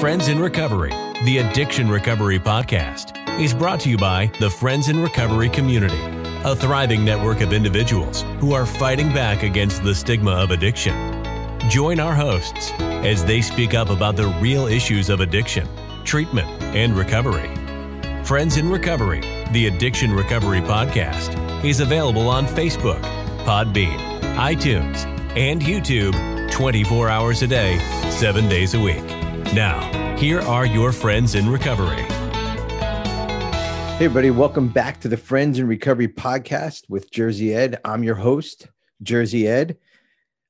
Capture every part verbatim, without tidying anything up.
Friends in Recovery, the Addiction Recovery Podcast, is brought to you by the Friends in Recovery Community, a thriving network of individuals who are fighting back against the stigma of addiction. Join our hosts as they speak up about the real issues of addiction, treatment, and recovery. Friends in Recovery, the Addiction Recovery Podcast, is available on Facebook, Podbean, iTunes, and YouTube twenty-four hours a day, seven days a week. Now, here are your Friends in Recovery. Hey, everybody. Welcome back to the Friends in Recovery Podcast with Jersey Ed. I'm your host, Jersey Ed,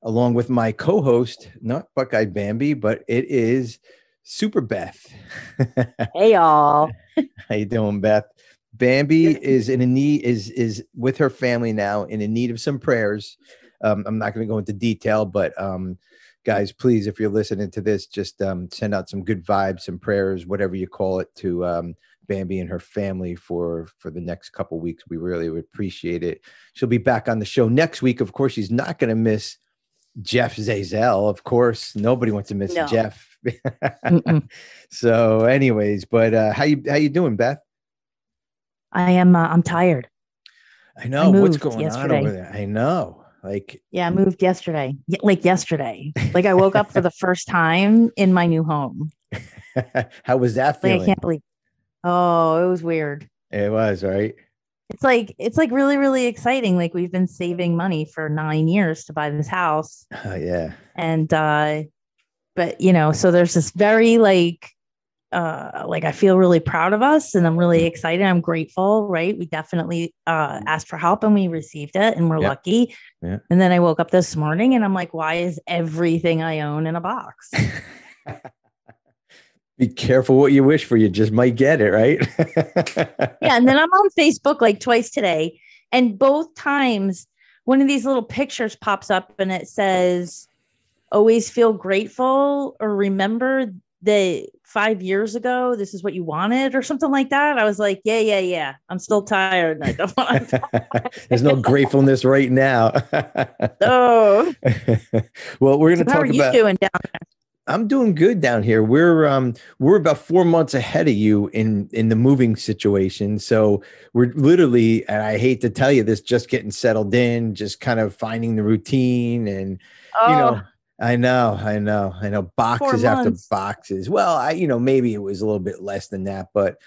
along with my co-host, not Buckeye Bambi, but it is Super Beth. Hey, y'all. How you doing, Beth? Bambi is in a need is is with her family now and in need of some prayers. Um, I'm not going to go into detail, but um, guys, please, if you're listening to this, just um, send out some good vibes, some prayers, whatever you call it, to um, Bambi and her family for for the next couple of weeks. We really would appreciate it. She'll be back on the show next week. Of course, she's not going to miss Jeff Zezel. Of course, nobody wants to miss no. Jeff. So, anyways, but uh, how you how you doing, Beth? I am. Uh, I'm tired. I know I what's going yesterday. on over there. I know. Like, yeah, I moved yesterday, like yesterday, like I woke up for the first time in my new home. How was that feeling? Like, I can't believe, oh, it was weird. It was, right? It's like, it's like really, really exciting. Like, we've been saving money for nine years to buy this house. Oh yeah. And, uh, but you know, so there's this very like, uh, like I feel really proud of us and I'm really excited. I'm grateful. Right. We definitely, uh, asked for help and we received it and we're yep. lucky. Yep. And then I woke up this morning and I'm like, why is everything I own in a box? Be careful what you wish for. You just might get it. Right. Yeah. And then I'm on Facebook like twice today. And both times one of these little pictures pops up and it says, always feel grateful or remember the five years ago, this is what you wanted or something like that. I was like, yeah, yeah, yeah. I'm still tired. And I don't want to There's no gratefulness right now. Oh, well, we're going to so talk about. How are you about, doing down there? I'm doing good down here. We're, um, we're about four months ahead of you in, in the moving situation. So we're literally, and I hate to tell you this, just getting settled in, just kind of finding the routine and, oh. you know, I know, I know, I know. Boxes after boxes. Well, I, you know, maybe it was a little bit less than that, but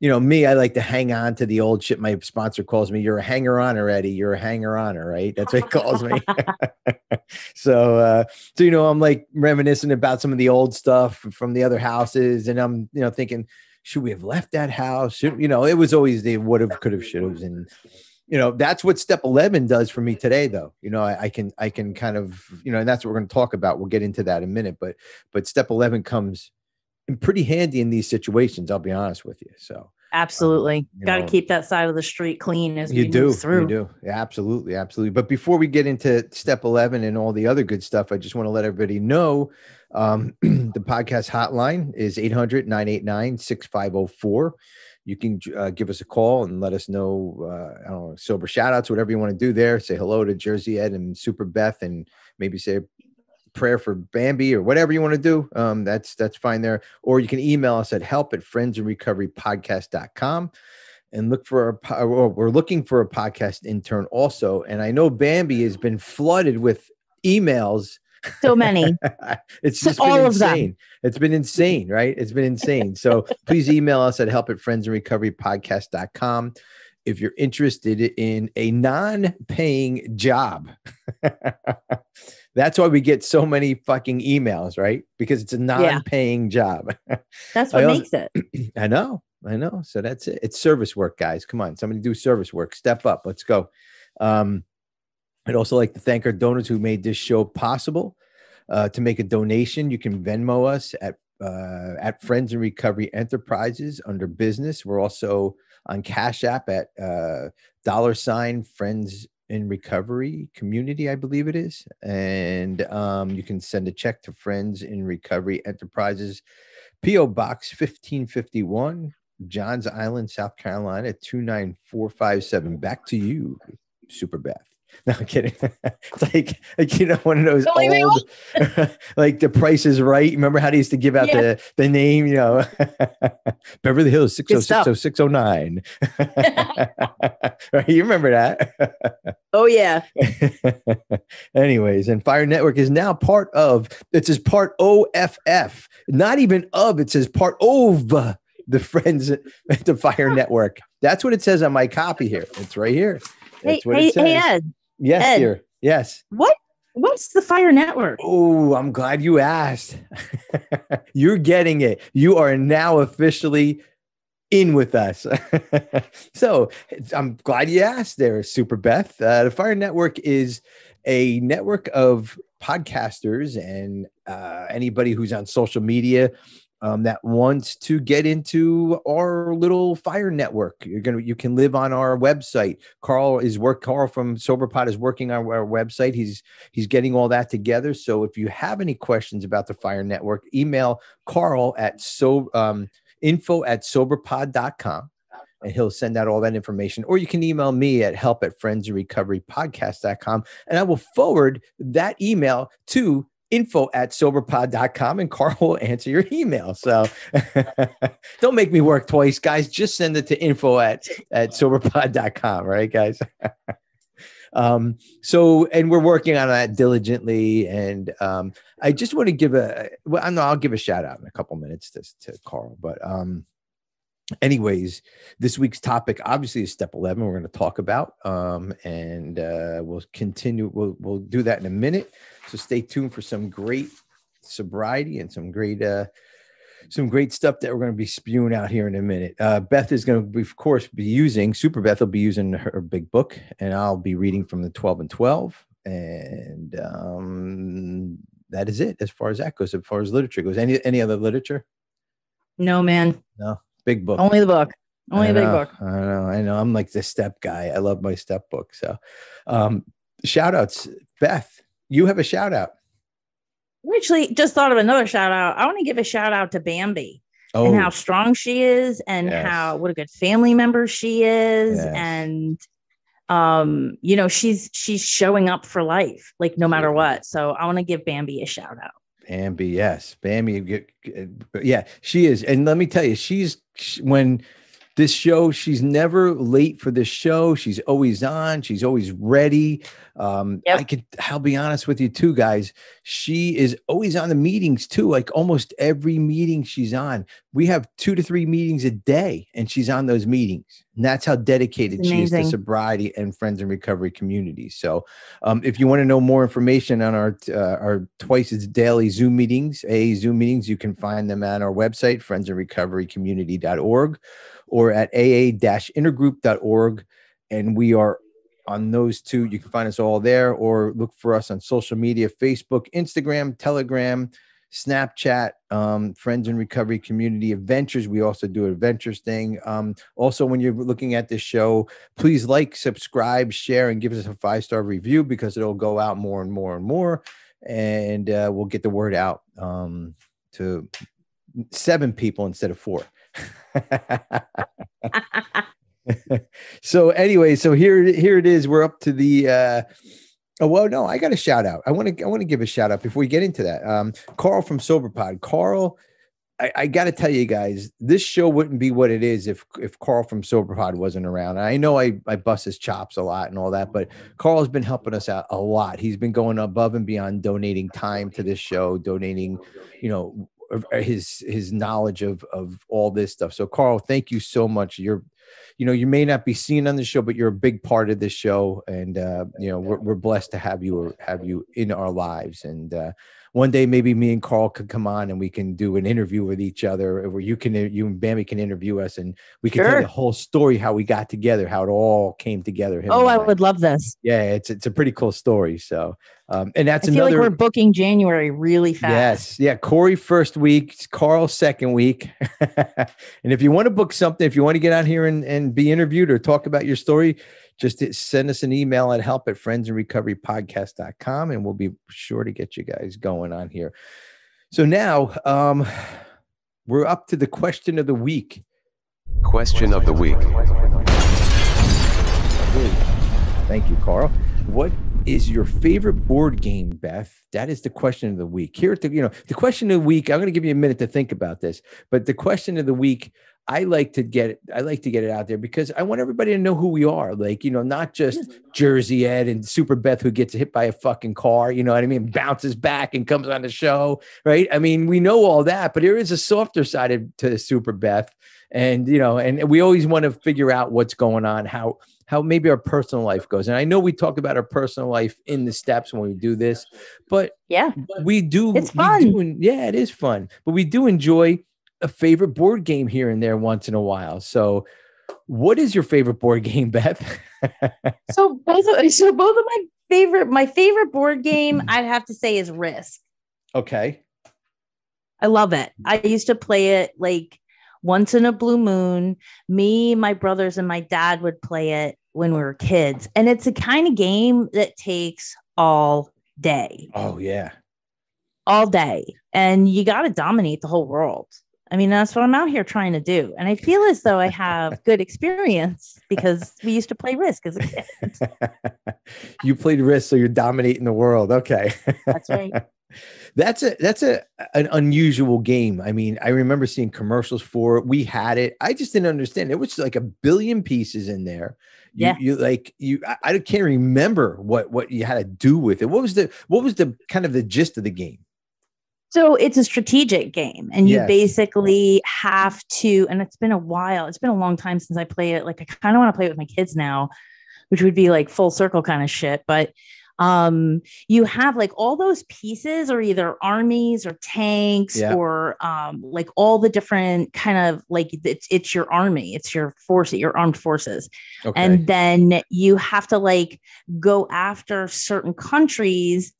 you know, me, I like to hang on to the old shit. My sponsor calls me, "You're a hanger on already. You're a hanger on, right?" That's what he calls me. so, uh, so you know, I'm like reminiscing about some of the old stuff from the other houses, and I'm, you know, thinking, should we have left that house? Should, you know, it was always the would have, could have, should have, and. You know, that's what step eleven does for me today, though. You know, I, I can I can kind of, you know, and that's what we're going to talk about. We'll get into that in a minute. But but step eleven comes in pretty handy in these situations. I'll be honest with you. So absolutely. Um, got to keep that side of the street clean as you we do, move through. You do. Yeah, absolutely. Absolutely. But before we get into step eleven and all the other good stuff, I just want to let everybody know um, the podcast hotline is eight hundred, nine eight nine, six five zero four. You can uh, give us a call and let us know, uh, I don't know, sober shout outs, whatever you want to do there. Say hello to Jersey Ed and Super Beth and maybe say a prayer for Bambi or whatever you want to do. Um, that's that's fine there. Or you can email us at help at friends in recovery podcast dot com and look for our, or we're looking for a podcast intern also. And I know Bambi has been flooded with emails. So many. It's just all been insane. Of them. It's been insane, right? It's been insane. So please email us at help at friends and recovery podcast dot com if you're interested in a non-paying job. That's why we get so many fucking emails, right? Because it's a non-paying yeah. job. That's what I makes also, it. I know. I know. So that's it. It's service work, guys. Come on. Somebody do service work. Step up. Let's go. Um, I'd also like to thank our donors who made this show possible. Uh, to make a donation, you can Venmo us at uh, at Friends in Recovery Enterprises under business. We're also on Cash App at uh, dollar sign Friends in Recovery Community, I believe it is. And um, you can send a check to Friends in Recovery Enterprises, P O Box fifteen fifty-one, Johns Island, South Carolina, two nine four five seven. Back to you, Super Beth. No, I'm kidding. It's like, like, you know, one of those wait, old, wait, wait. like The Price is Right. Remember how they used to give out yeah. the, the name, you know, Beverly Hills, six oh six oh six oh nine. Right, you remember that? Oh, yeah. Anyways, and Fire Network is now part of, it says part O F F, not even of, it says part of the Friends, the Fire Network. That's what it says on my copy here. It's right here. That's hey, what hey, it says. Hey, Ed. Yes, Ed, dear. Yes. What? What's the Fire Network? Oh, I'm glad you asked. You're getting it. You are now officially in with us. So I'm glad you asked there, Super Beth. Uh, the Fire Network is a network of podcasters and uh, anybody who's on social media Um, that wants to get into our little Fire Network. You're gonna, you can live on our website. Carl is work. Carl from SoberPod is working on our website. He's he's getting all that together. So if you have any questions about the Fire Network, email Carl at so um, info at soberpod dot com, and he'll send out all that information. Or you can email me at help at friends and recovery podcast dot com, and I will forward that email to info at soberpod dot com, and Carl will answer your email. So don't make me work twice, guys. Just send it to info at, at soberpod dot com. Right, guys. um, so, and we're working on that diligently. And, um, I just want to give a, well, I know I'll give a shout out in a couple minutes to, to Carl, but, um, anyways, this week's topic obviously is step eleven. We're going to talk about, um, and uh, we'll continue. We'll we'll do that in a minute. So stay tuned for some great sobriety and some great uh, some great stuff that we're going to be spewing out here in a minute. Uh, Beth is going to, be, of course, be using Super Beth. Will be using her big book, and I'll be reading from the twelve and twelve, and um, that is it as far as that goes. As far as literature goes, any any other literature? No, man. No. Big book. Only the book. Only the big book. I know. I know. I'm like the step guy. I love my step book. So um, shout outs. Beth, you have a shout out. I actually just thought of another shout out. I want to give a shout out to Bambi oh. and how strong she is and yes. how what a good family member she is. Yes. And, um, you know, she's she's showing up for life, like no matter yeah. what. So I want to give Bambi a shout out. Bambi, yes, Bambi, yeah, she is. And let me tell you, she's when this show, she's never late for this show. She's always on. She's always ready. Um, yep. I could, I'll be honest with you too, guys. She is always on the meetings too. Like almost every meeting she's on, we have two to three meetings a day and she's on those meetings. And that's how dedicated she is to sobriety and Friends in Recovery community. So um, if you want to know more information on our uh, our twice as daily Zoom meetings, A A Zoom meetings, you can find them at our website, friends in recovery community dot org, or at a a dash intergroup dot org. And we are on those two. You can find us all there or look for us on social media, Facebook, Instagram, Telegram, Snapchat, um, Friends in Recovery Community Adventures. We also do an adventures thing. Um, also, when you're looking at this show, please like, subscribe, share, and give us a five-star review because it'll go out more and more and more, and uh, we'll get the word out um, to seven people instead of four. So anyway, so here, here it is. We're up to the... Uh, Oh, well, no, I got a shout out. I want to I want to give a shout out before we get into that. Um, Carl from SoberPod. Carl, I, I got to tell you guys, this show wouldn't be what it is if if Carl from SoberPod wasn't around. And I know I, I bust his chops a lot and all that, but Carl has been helping us out a lot. He's been going above and beyond, donating time to this show, donating, you know, his his knowledge of of all this stuff. So Carl, thank you so much. You're you know, you may not be seen on the show, but you're a big part of this show. And, uh, you know, we're, we're blessed to have you or have you in our lives. And uh, one day maybe me and Carl could come on and we can do an interview with each other where you can, you and Bambi can interview us and we can sure. tell the whole story, how we got together, how it all came together. Oh, I, I would love this. Yeah. It's, it's a pretty cool story. So, um, and that's I feel another, like we're booking January really fast. Yes. Yeah. Corey first week, Carl second week. And if you want to book something, if you want to get on here and, and be interviewed or talk about your story, just send us an email at help at friends and recovery podcast dot com. And we'll be sure to get you guys going on here. So now um, we're up to the question of the week. Question of the week. Thank you, Carl. What is your favorite board game, Beth? That is the question of the week. Here at the, you know, the question of the week, I'm going to give you a minute to think about this, but the question of the week, I like to get it, I like to get it out there because I want everybody to know who we are. Like, you know, not just Jersey Ed and Super Beth who gets hit by a fucking car, you know what I mean? Bounces back and comes on the show, right? I mean, we know all that, but there is a softer side to Super Beth. And, you know, and we always want to figure out what's going on, how, how maybe our personal life goes. And I know we talk about our personal life in the steps when we do this, but yeah, we do. It's fun. We do, yeah, it is fun, but we do enjoy a favorite board game here and there once in a while. So what is your favorite board game, Beth? so both of, so both of my favorite, my favorite board game I'd have to say is Risk. Okay. I love it. I used to play it like once in a blue moon. Me, my brothers, and my dad would play it when we were kids. And it's a kind of game that takes all day. Oh, yeah. All day. And you got to dominate the whole world. I mean, that's what I'm out here trying to do. And I feel as though I have good experience because we used to play Risk as a kid. You played Risk, so you're dominating the world. Okay. That's right. That's a that's a an unusual game. I mean, I remember seeing commercials for it. We had it. I just didn't understand. It was like a billion pieces in there. You, yeah. You like you. I, I can't remember what what you had to do with it. What was the what was the kind of the gist of the game? So it's a strategic game, and you yes. basically have to. And it's been a while. It's been a long time since I played it. Like I kind of want to play it with my kids now, which would be like full circle kind of shit, but. Um, you have like all those pieces are either armies or tanks yeah. or, um, like all the different kind of like it's, it's your army, it's your force, your armed forces. Okay. And then you have to like go after certain countries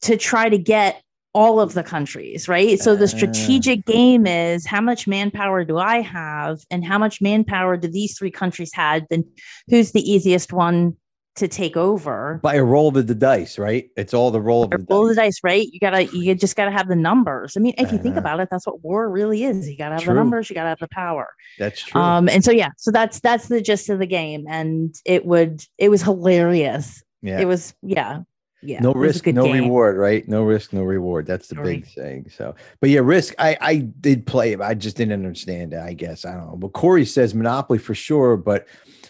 to try to get all of the countries, right? So the strategic uh, game is how much manpower do I have and how much manpower do these three countries had? Then who's the easiest one to take over by a roll of the dice, right? It's all the roll of the, roll dice. the dice, right? You gotta, you just gotta have the numbers. I mean, if you uh, think about it, that's what war really is. You gotta have true. the numbers, you gotta have the power. That's true. Um, and so, yeah, so that's, that's the gist of the game. And it would, it was hilarious. Yeah. It was, yeah. Yeah. No risk, no game. reward, right? No risk, no reward. That's the right. big thing. So, but yeah, Risk, I, I did play it. I just didn't understand it, I guess. I don't know. But Corey says Monopoly for sure, but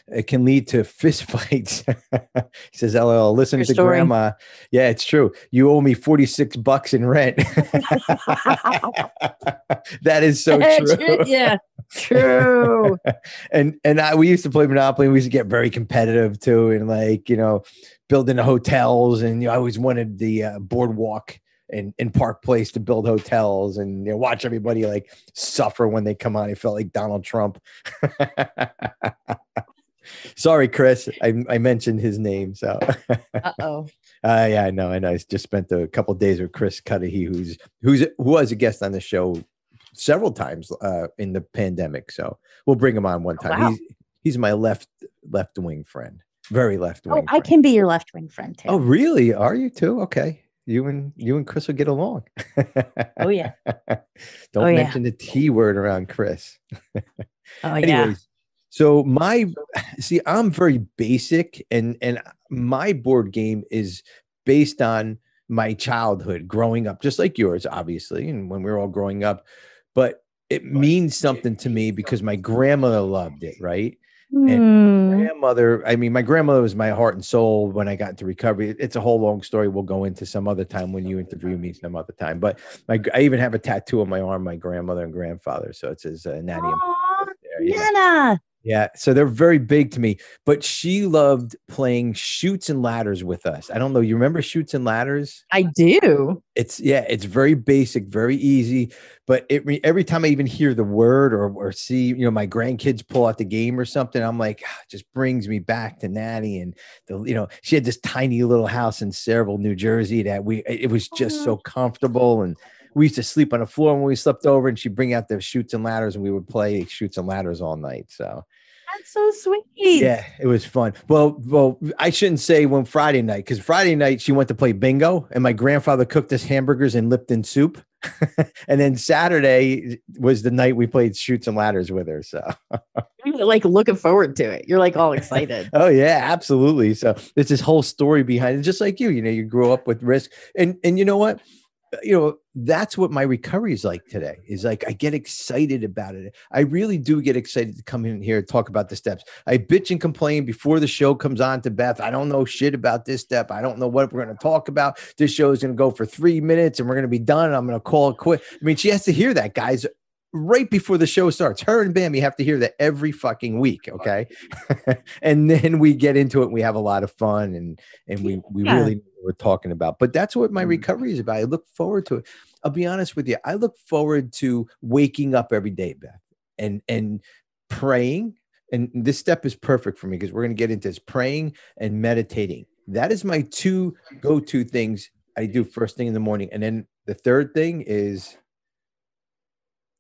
it can lead to fist fights. He says, L L, listen Your to story. grandma. Yeah, it's true. You owe me forty-six bucks in rent. That is so true. Yeah, true. and and I, we used to play Monopoly. And we used to get very competitive too. And like, you know, building hotels. And you know, I always wanted the uh, boardwalk and in Park Place to build hotels and you know, watch everybody like suffer when they come on. It felt like Donald Trump. Sorry, Chris. I, I mentioned his name. So, uh-oh. uh, yeah, I know. I know. I just spent a couple of days with Chris Cudahy, who's who's who was a guest on the show several times uh, in the pandemic. So we'll bring him on one time. Oh, wow. He's he's my left left wing friend, very left wing. Oh, friend. I can be your left wing friend too. Oh, really? Are you too? Okay. You and you and Chris will get along. Oh yeah. Don't oh, mention yeah. the T word around Chris. Oh Anyways, yeah. So my, see, I'm very basic and, and my board game is based on my childhood growing up, just like yours, obviously. And when we were all growing up, but it means something to me because my grandmother loved it. Right. Mm. And my grandmother, I mean, my grandmother was my heart and soul when I got into recovery. It's a whole long story. We'll go into some other time when you interview me some other time, but my, I even have a tattoo on my arm, my grandmother and grandfather. So it says uh, Natty. Aww, and yeah. Nana. Yeah. So they're very big to me, but she loved playing Chutes and Ladders with us. I don't know. You remember Chutes and Ladders? I do. It's yeah. It's very basic, very easy, but it every time I even hear the word or, or see, you know, my grandkids pull out the game or something, I'm like, ah, it just brings me back to Natty. And the, you know, she had this tiny little house in Saraville, New Jersey that we, it was just oh. so comfortable. And we used to sleep on the floor when we slept over and she'd bring out the Chutes and Ladders and we would play Chutes and Ladders all night. So that's so sweet. Yeah, it was fun. Well, well, I shouldn't say when Friday night, because Friday night she went to play bingo and my grandfather cooked us hamburgers and Lipton soup. And then Saturday was the night we played Shoots and Ladders with her. So you're like looking forward to it. You're like all excited. Oh yeah, absolutely. So there's this whole story behind it. Just like you, you know, you grew up with risk, and, and you know what, you know, that's what my recovery is like today, is like, I get excited about it. I really do get excited to come in here and talk about the steps. I bitch and complain before the show comes on to Beth. I don't know shit about this step. I don't know what we're going to talk about. This show is going to go for three minutes and we're going to be done. And I'm going to call it quit. I mean, she has to hear that, guys, right before the show starts. Her and Bam, you have to hear that every fucking week. Okay. And then we get into it. And we have a lot of fun, and, and we, we yeah. really we're talking about, but that's what my recovery is about. I look forward to it. I'll be honest with you. I look forward to waking up every day, Beth, and, and praying. And this step is perfect for me because we're going to get into this, praying and meditating. That is my two go-to things I do first thing in the morning. And then the third thing is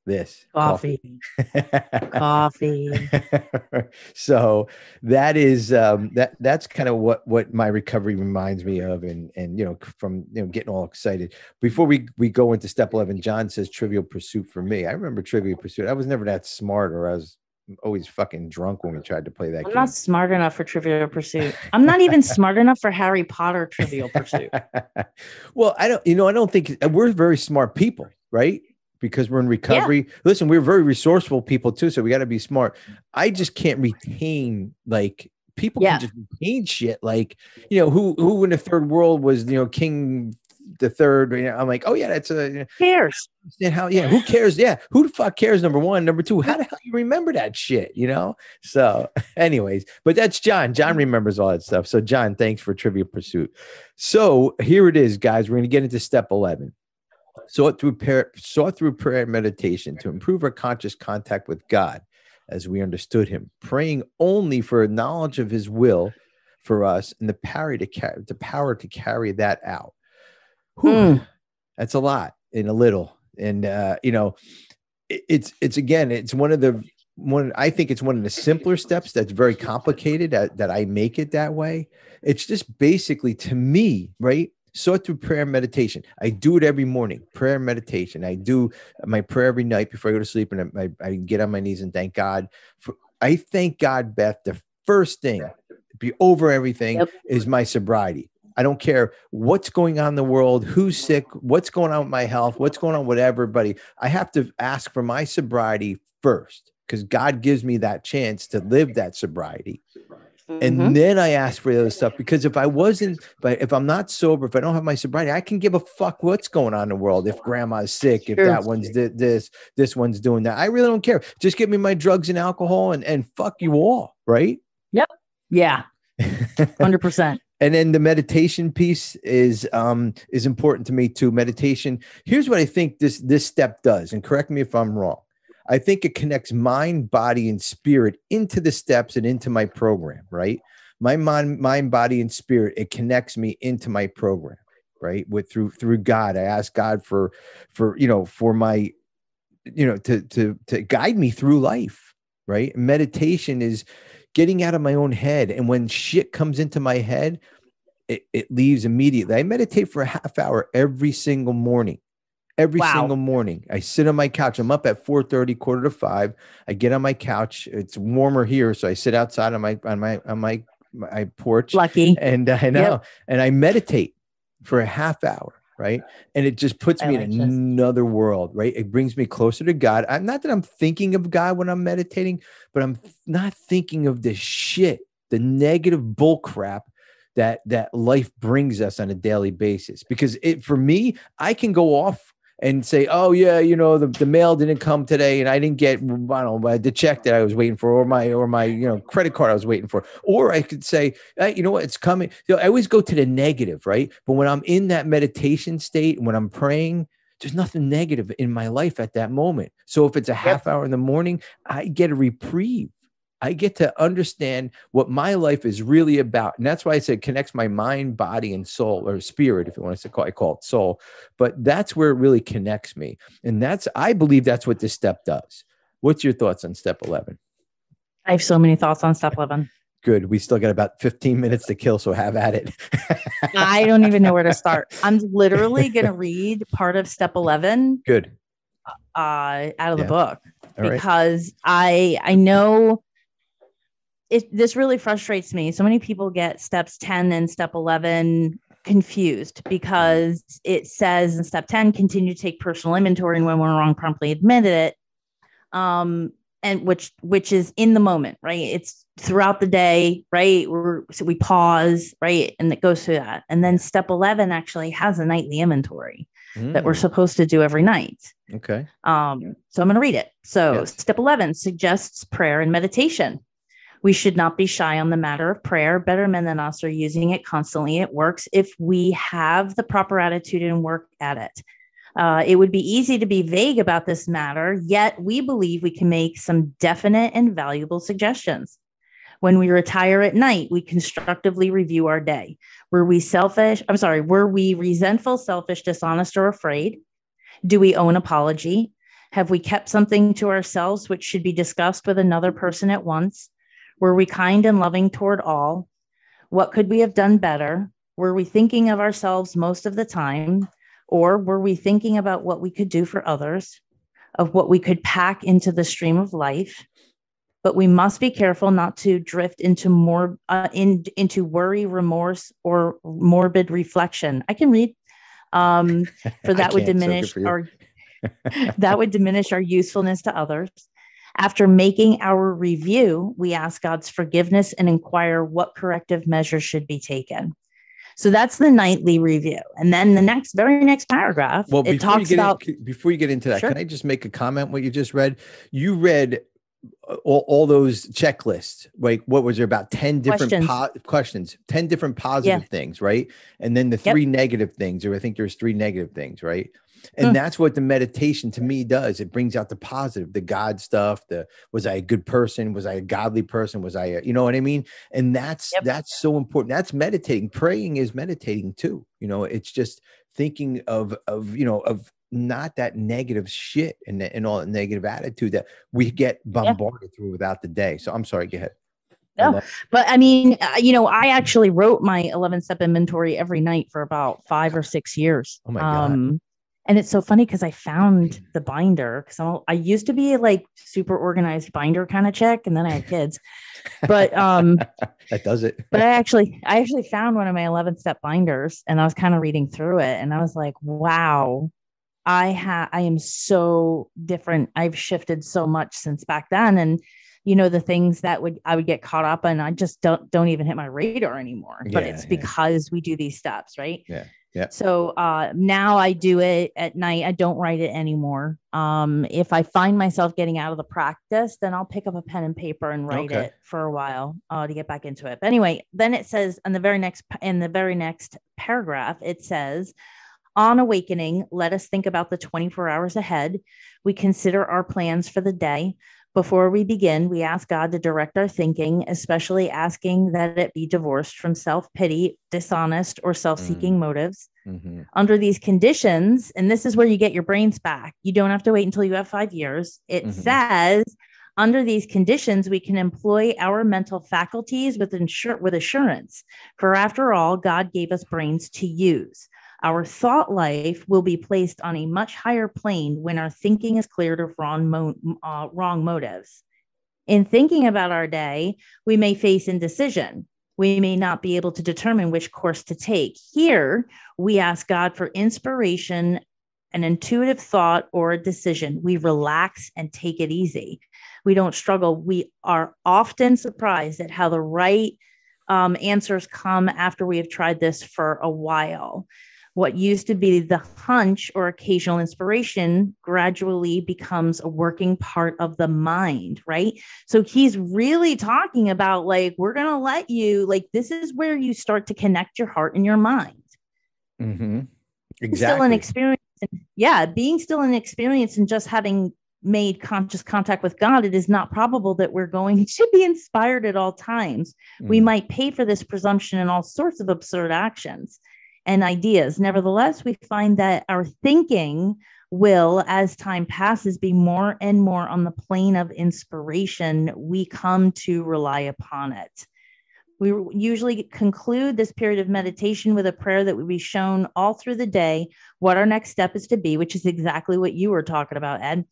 this coffee, coffee. So that is, um, that, that's kind of what, what my recovery reminds me of. And, and, you know, from, you know, getting all excited before we, we go into step eleven, John says Trivial Pursuit for me. I remember Trivial Pursuit. I was never that smart, or I was always fucking drunk when we tried to play that. I'm game. Not smart enough for Trivial Pursuit. I'm not even smart enough for Harry Potter Trivial Pursuit. Well, I don't, you know, I don't think we're very smart people, right? Because we're in recovery. Yeah. Listen, we're very resourceful people too. So we got to be smart. I just can't retain, like people yeah. can just retain shit. Like, you know, who, who in the third world was, you know, King the third, you know, I'm like, oh yeah, that's a, you know, cares. How, yeah. Who cares? Yeah. Who the fuck cares? Number one, number two, how the hell you remember that shit, you know? So anyways, but that's John, John remembers all that stuff. So John, thanks for Trivial Pursuit. So here it is, guys, we're going to get into step eleven. Sought through prayer, sought through prayer and meditation to improve our conscious contact with God as we understood him, praying only for a knowledge of his will for us and the power to carry, the power to carry that out. Whew, mm. That's a lot in a little. And, uh, you know, it, it's, it's, again, it's one of the, one, I think it's one of the simpler steps that's very complicated that, that I make it that way. It's just basically to me, right? Sought through prayer and meditation. I do it every morning, prayer and meditation. I do my prayer every night before I go to sleep, and I, I, I get on my knees and thank God. For, I thank God, Beth, the first thing be over everything yep. is my sobriety. I don't care what's going on in the world, who's sick, what's going on with my health, what's going on with everybody. I have to ask for my sobriety first because God gives me that chance to live that sobriety. And mm-hmm. then I ask for the other stuff, because if I wasn't, but if I'm not sober, if I don't have my sobriety, I can give a fuck what's going on in the world. If grandma's sick, if sure. that one's th- this, this one's doing that. I really don't care. Just give me my drugs and alcohol and, and fuck you all. Right. Yep. Yeah. one hundred percent. And then the meditation piece is, um, is important to me too. Meditation. Here's what I think this, this step does. And correct me if I'm wrong. I think it connects mind, body, and spirit into the steps and into my program, right? My mind, mind, body, and spirit, it connects me into my program, right? With through through God. I ask God for, for you know, for my, you know, to to to guide me through life, right? Meditation is getting out of my own head. And when shit comes into my head, it, it leaves immediately. I meditate for a half hour every single morning. Every wow. single morning, I sit on my couch. I'm up at four thirty, quarter to five. I get on my couch. It's warmer here, so I sit outside on my on my on my my porch. Lucky, and I know, yep. and I meditate for a half hour, right? And it just puts I me like in this. Another world, right? It brings me closer to God. I'm not that I'm thinking of God when I'm meditating, but I'm not thinking of the shit, the negative bull crap that that life brings us on a daily basis. Because it, for me, I can go off and say, oh yeah, you know, the, the mail didn't come today and I didn't get, I don't know, the check that I was waiting for, or my, or my, you know, credit card I was waiting for. Or I could say, hey, you know what, it's coming. You know, I always go to the negative, right? But when I'm in that meditation state, when I'm praying, there's nothing negative in my life at that moment. So if it's a half hour in the morning, I get a reprieve. I get to understand what my life is really about. And that's why I said connects my mind, body, and soul, or spirit, if you want to call it, I call it soul. But that's where it really connects me. And that's, I believe that's what this step does. What's your thoughts on step eleven? I have so many thoughts on step eleven. Good. We still got about fifteen minutes to kill, so have at it. I don't even know where to start. I'm literally going to read part of step eleven. Good. Uh, out of yeah. the book All because right. I I know it. This really frustrates me. So many people get steps ten and step eleven confused because it says in step ten, continue to take personal inventory, and when we're wrong, promptly admit it. Um. And which, which is in the moment, right? It's throughout the day, right? We're, so we pause, right? And it goes through that. And then step eleven actually has a nightly inventory mm. that we're supposed to do every night. Okay. Um, so I'm going to read it. So yes. Step eleven suggests prayer and meditation. We should not be shy on the matter of prayer. Better men than us are using it constantly. It works if we have the proper attitude and work at it. Uh, it would be easy to be vague about this matter, yet we believe we can make some definite and valuable suggestions. When we retire at night, we constructively review our day. Were we selfish? I'm sorry. Were we resentful, selfish, dishonest, or afraid? Do we owe an apology? Have we kept something to ourselves which should be discussed with another person at once? Were we kind and loving toward all? What could we have done better? Were we thinking of ourselves most of the time? Or were we thinking about what we could do for others, of what we could pack into the stream of life? But we must be careful not to drift into more uh, in, into worry, remorse, or morbid reflection. I can read, um, for that would diminish our that would diminish our usefulness to others. After making our review, we ask God's forgiveness and inquire what corrective measures should be taken. So that's the nightly review. And then the next, very next paragraph, well, it talks about. In, before you get into that, sure. Can I just make a comment? What you just read, you read all, all those checklists, like what was there about ten different questions, po- questions ten different positive yeah. things, right? And then the three yep. negative things, or I think there's three negative things, right? And mm. that's what the meditation to me does. It brings out the positive, the God stuff, the, was I a good person? Was I a godly person? Was I, a, you know what I mean? And that's, yep. that's so important. That's meditating. Praying is meditating too. You know, it's just thinking of, of, you know, of not that negative shit and, and all that negative attitude that we get bombarded yep. through without the day. So I'm sorry, go ahead. No, but I mean, you know, I actually wrote my eleven step inventory every night for about five or six years. Oh my God. Um, And it's so funny because I found the binder because I used to be like super organized binder kind of chick, and then I had kids, but um, that does it. But I actually, I actually found one of my eleven step binders, and I was kind of reading through it, and I was like, wow, I ha- I am so different. I've shifted so much since back then, and you know the things that would I would get caught up in, I just don't don't even hit my radar anymore. Yeah, but it's yeah. because we do these steps, right? Yeah. Yeah. So uh, now I do it at night. I don't write it anymore. Um, if I find myself getting out of the practice, then I'll pick up a pen and paper and write okay. it for a while uh, to get back into it. But anyway, then it says in the very next in the very next paragraph, it says, on awakening, let us think about the twenty-four hours ahead. We consider our plans for the day. Before we begin, we ask God to direct our thinking, especially asking that it be divorced from self-pity, dishonest, or self-seeking mm. motives. Mm-hmm. Under these conditions, and this is where you get your brains back, you don't have to wait until you have five years. It mm-hmm. says, under these conditions, we can employ our mental faculties with, insur- with assurance. For after all, God gave us brains to use. Our thought life will be placed on a much higher plane when our thinking is cleared of wrong, mo- uh, wrong motives. In thinking about our day, we may face indecision. We may not be able to determine which course to take. Here, we ask God for inspiration, an intuitive thought, or a decision. We relax and take it easy. We don't struggle. We are often surprised at how the right um, answers come after we have tried this for a while. What used to be the hunch or occasional inspiration gradually becomes a working part of the mind, right? So he's really talking about like, we're going to let you, like, this is where you start to connect your heart and your mind. Mm-hmm. Exactly. Still an experience. Yeah. Being still an experience and just having made conscious contact with God, it is not probable that we're going to be inspired at all times. Mm. We might pay for this presumption in all sorts of absurd actions and ideas. Nevertheless, we find that our thinking will, as time passes, be more and more on the plane of inspiration. We come to rely upon it. We usually conclude this period of meditation with a prayer that will be shown all through the day, what our next step is to be, which is exactly what you were talking about, Ed,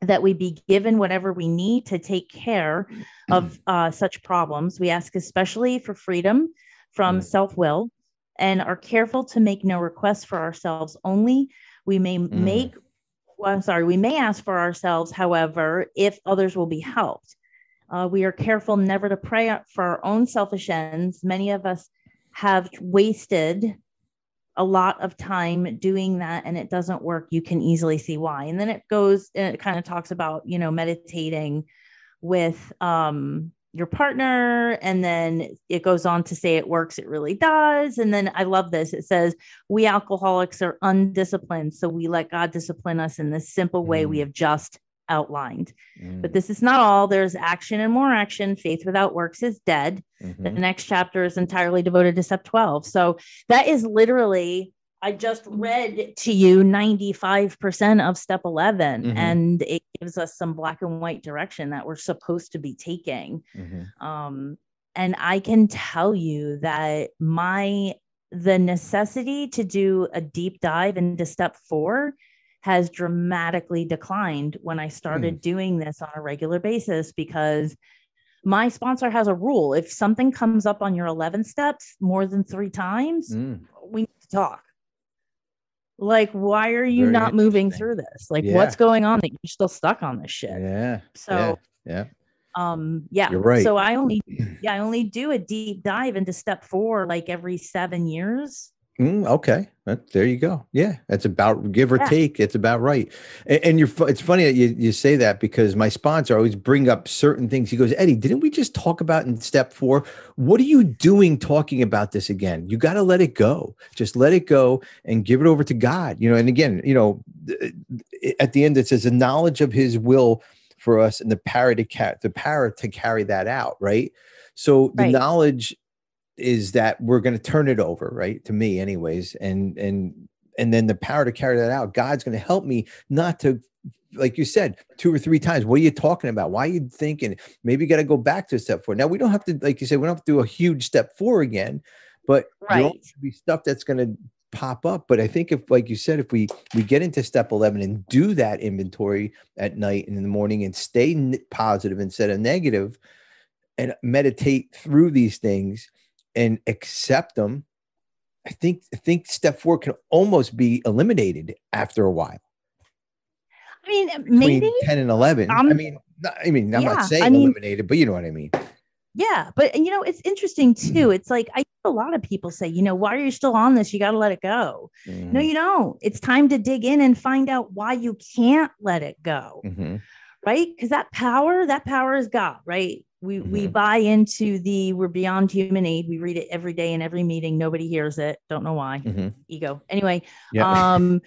that we be given whatever we need to take care of uh, such problems. We ask especially for freedom from mm. self-will and are careful to make no requests for ourselves only. We may mm. make, well, I'm sorry, we may ask for ourselves, however, if others will be helped. Uh, we are careful never to pray for our own selfish ends. Many of us have wasted a lot of time doing that, and it doesn't work. You can easily see why. And then it goes, and it kind of talks about, you know, meditating with um, your partner. And then it goes on to say it works. It really does. And then I love this. It says, we alcoholics are undisciplined, so we let God discipline us in this simple way mm. we have just outlined. Mm. But this is not all. There's action and more action. Faith without works is dead. Mm-hmm. The next chapter is entirely devoted to step twelve. So that is literally, I just read to you ninety-five percent of step eleven, mm-hmm. and it gives us some black and white direction that we're supposed to be taking. Mm-hmm. Um, and I can tell you that my, the necessity to do a deep dive into step four has dramatically declined when I started mm. doing this on a regular basis, because my sponsor has a rule. If something comes up on your eleven steps more than three times, mm. we need to talk. Like, why are you Very not moving through this? Like, yeah. what's going on that you're still stuck on this shit? Yeah. So, yeah. yeah. Um, yeah. You're right. So I only, yeah, I only do a deep dive into step four, like every seven years. Mm, okay. There you go. Yeah. That's about give or yeah. take. It's about right. And, and you're, it's funny that you, you say that, because my sponsor always bring up certain things. He goes, Eddie, didn't we just talk about in step four? What are you doing talking about this again? You got to let it go. Just let it go and give it over to God. You know, and again, you know, at the end, it says the knowledge of his will for us and the power to, ca- the power to carry that out. Right. So right. the knowledge is that we're going to turn it over, right? To me anyways. And, and, and then the power to carry that out, God's going to help me not to, like you said, two or three times. What are you talking about? Why are you thinking? Maybe you got to go back to step four. Now we don't have to, like you said, we don't have to do a huge step four again, but right. there'll be stuff that's going to pop up. But I think if, like you said, if we, we get into step eleven and do that inventory at night and in the morning and stay positive instead of negative and meditate through these things and accept them, I think, I think step four can almost be eliminated after a while. I mean, maybe between ten and eleven. Um, I mean, I mean, I'm yeah, not saying I mean, eliminated, but you know what I mean? Yeah. But you know, it's interesting too. It's like, I, a lot of people say, you know, why are you still on this? You got to let it go. Mm-hmm. No, you don't. It's time to dig in and find out why you can't let it go. Mm-hmm. Right. Cause that power, that power is God, right? We mm-hmm. we buy into the we're beyond human aid. We read it every day in every meeting. Nobody hears it. Don't know why. Mm-hmm. Ego. Anyway, yep. um,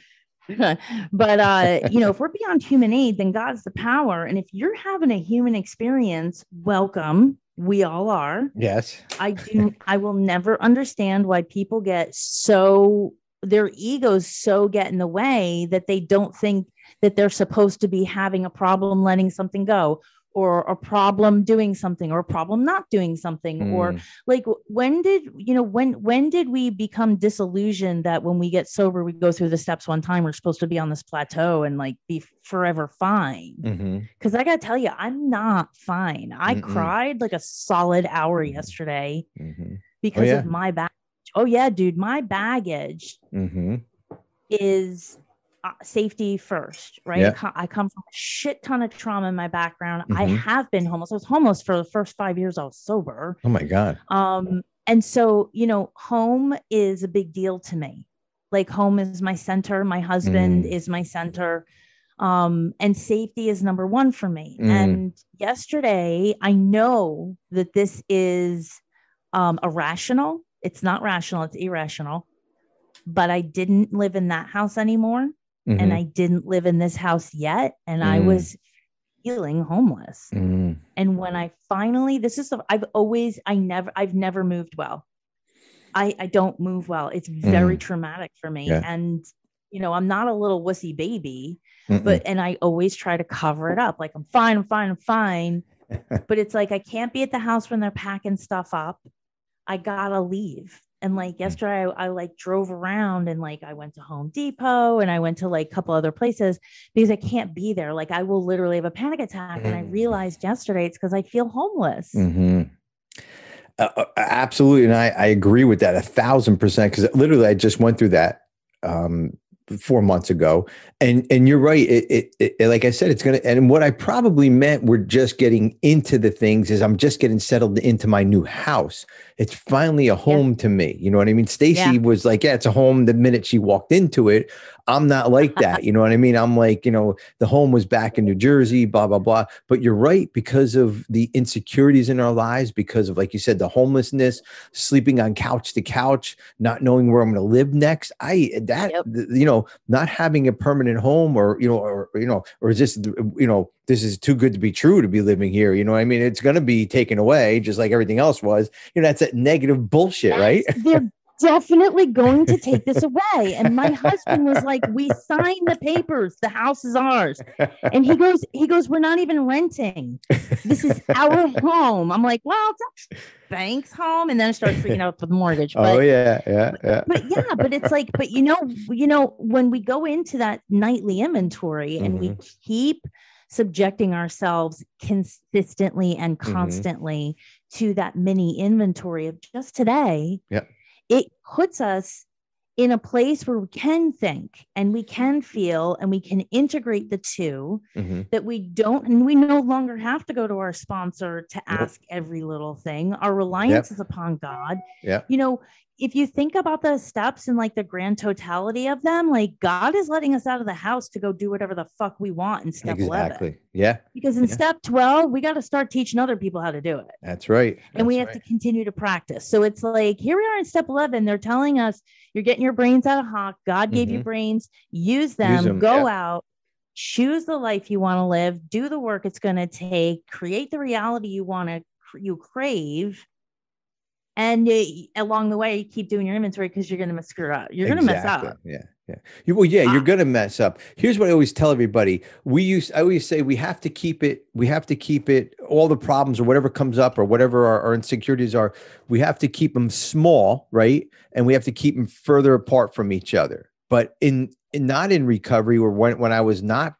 but uh, you know, if we're beyond human aid, then God's the power. And if you're having a human experience, welcome. We all are. Yes. I do. I will never understand why people get so their egos so get in the way that they don't think that they're supposed to be having a problem letting something go, or a problem doing something, or a problem not doing something, mm. or like, when did, you know, when, when did we become disillusioned that when we get sober, we go through the steps one time, we're supposed to be on this plateau and like be forever fine. Mm-hmm. Cause I gotta tell you, I'm not fine. I Mm-mm. cried like a solid hour yesterday mm-hmm. because oh, yeah. of my baggage. Oh yeah, dude, my baggage mm-hmm. is Uh, safety first, right? Yeah. I, com- I come from a shit ton of trauma in my background. Mm-hmm. I have been homeless. I was homeless for the first five years I was sober. Oh my God. Um, and so, you know, home is a big deal to me. Like, home is my center. My husband mm. is my center. Um, and safety is number one for me. Mm. And yesterday, I know that this is um, irrational. It's not rational. It's irrational. But I didn't live in that house anymore. Mm-hmm. And I didn't live in this house yet. And mm. I was feeling homeless. Mm. And when I finally, this is, the, I've always, I never, I've never moved well. I, I don't move well. It's very mm. traumatic for me. Yeah. And, you know, I'm not a little wussy baby, Mm-mm. but, and I always try to cover it up. Like, I'm fine, I'm fine, I'm fine. But it's like, I can't be at the house when they're packing stuff up. I gotta leave. And like yesterday, I, I like drove around and like I went to Home Depot and I went to like a couple other places because I can't be there. Like I will literally have a panic attack. Mm. And I realized yesterday it's because I feel homeless. Mm-hmm. Uh, absolutely. And I, I agree with that a thousand percent, because literally I just went through that um, four months ago. And and you're right. It, it, it, like I said, it's going to, and what I probably meant we're just getting into the things is I'm just getting settled into my new house. It's finally a home yeah. to me. You know what I mean? Stacy yeah. was like, yeah, it's a home. The minute she walked into it, I'm not like that. You know what I mean? I'm like, you know, the home was back in New Jersey, blah, blah, blah. But you're right, because of the insecurities in our lives, because of, like you said, the homelessness, sleeping on couch to couch, not knowing where I'm going to live next. I, that, yep. you know, not having a permanent home or, you know, or, you know, or just, you know, this is too good to be true to be living here. You know what I mean? It's going to be taken away just like everything else was. You know, that's that negative bullshit, yes, right? They're definitely going to take this away. And my husband was like, we signed the papers. The house is ours. And he goes, he goes, we're not even renting. This is our home. I'm like, well, it's a bank's home. And then I started freaking out for the mortgage. But, oh yeah. Yeah. Yeah. But, but yeah, but it's like, but you know, you know, when we go into that nightly inventory and mm-hmm. we keep subjecting ourselves consistently and constantly mm-hmm. to that mini inventory of just today, yeah. it puts us in a place where we can think and we can feel and we can integrate the two mm-hmm. that we don't, and we no longer have to go to our sponsor to ask yep. every little thing. Our reliance yep. is upon God. Yep. You know, if you think about the steps and like the grand totality of them, like God is letting us out of the house to go do whatever the fuck we want in step exactly. eleven. Yeah. Because in yeah. step twelve, we got to start teaching other people how to do it. That's right. That's and we have right. to continue to practice. So it's like, here we are in step eleven. They're telling us you're getting your brains out of hock. God gave mm-hmm. you brains, use them, use them. Go yeah. out, choose the life you want to live, do the work it's going to take, create the reality you want to, you crave. And you, along the way, you keep doing your inventory because you're going to screw up. You're going to exactly. mess up. Yeah. Yeah. You, well, yeah, ah. you're going to mess up. Here's what I always tell everybody. We use, I always say we have to keep it. We have to keep it. All the problems or whatever comes up or whatever our, our insecurities are, we have to keep them small. Right. And we have to keep them further apart from each other. But in, in not in recovery or when, when I was not,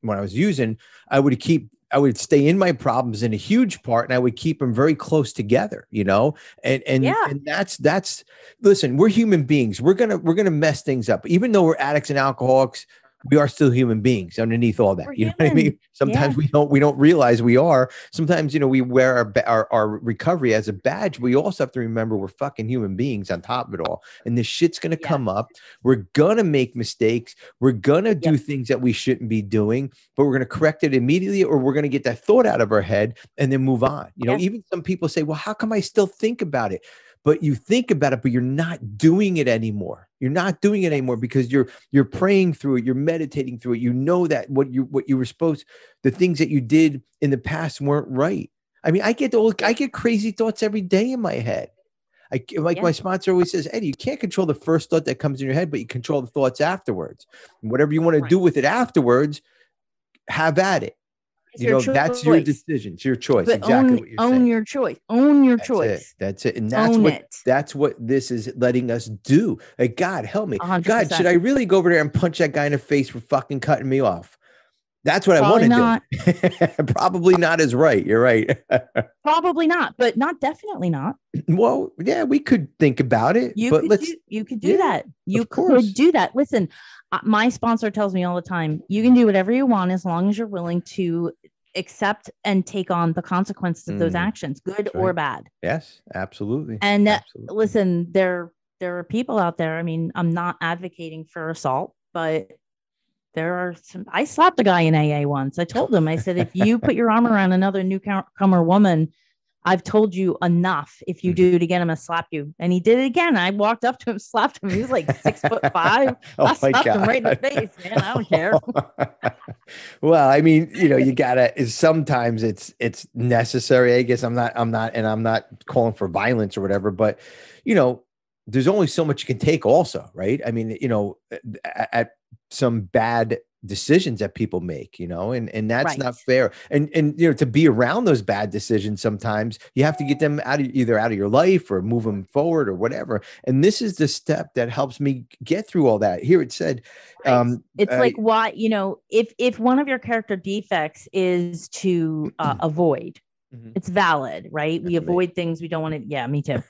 when I was using, I would keep I would stay in my problems in a huge part and I would keep them very close together, you know, and, and, yeah. and that's, that's, listen, we're human beings. We're going to, we're going to mess things up. Even though we're addicts and alcoholics, we are still human beings underneath all that. We're you know human. What I mean? Sometimes yeah. we don't, we don't realize we are. Sometimes, you know, we wear our, our, our recovery as a badge. We also have to remember we're fucking human beings on top of it all. And this shit's going to yeah. come up. We're going to make mistakes. We're going to do yep. things that we shouldn't be doing, but we're going to correct it immediately, or we're going to get that thought out of our head and then move on. You know, yeah. even some people say, well, how come I still think about it? But you think about it, but you're not doing it anymore. You're not doing it anymore because you're you're praying through it. You're meditating through it. You know that what you what you were supposed, the things that you did in the past weren't right. I mean, I get all, I get crazy thoughts every day in my head. I, like yeah. my sponsor always says, Eddie, you can't control the first thought that comes in your head, but you control the thoughts afterwards. And whatever you want to right. do with it afterwards, have at it. It's you know, that's choice. Your decision. It's your choice. But exactly own, what you're own saying. your choice. Own your that's choice. It. That's it. And that's own what it. That's what this is letting us do. Like, God, help me. one hundred percent. God, should I really go over there and punch that guy in the face for fucking cutting me off? That's what Probably I want to do. Probably not is right. You're right. Probably not, but not definitely not. Well, yeah, we could think about it. You but could let's, do, you could do yeah, that. You could do that. Listen, my sponsor tells me all the time, you can do whatever you want as long as you're willing to accept and take on the consequences of mm, those actions, good right. or bad. Yes, absolutely. And absolutely. Uh, listen, there there are people out there. I mean, I'm not advocating for assault, but there are some, I slapped a guy in A A once. I told him, I said, if you put your arm around another newcomer woman, I've told you enough. If you do it again, I'm going to slap you. And he did it again. I walked up to him, slapped him. He was like six foot five. Oh I slapped God. him right in the face, man. I don't care. Well, I mean, you know, you gotta, is sometimes it's, it's necessary. I guess I'm not, I'm not, and I'm not calling for violence or whatever, but you know, there's only so much you can take also. Right. I mean, you know, at, at some bad decisions that people make, you know, and, and that's right. not fair. And, and, you know, to be around those bad decisions, sometimes you have to get them out of either out of your life or move them forward or whatever. And this is the step that helps me get through all that. Here it said, right. um, it's uh, like, why, you know, if, if one of your character defects is to uh, avoid, mm-hmm. it's valid, right? We avoid things we don't want to. Yeah, me too.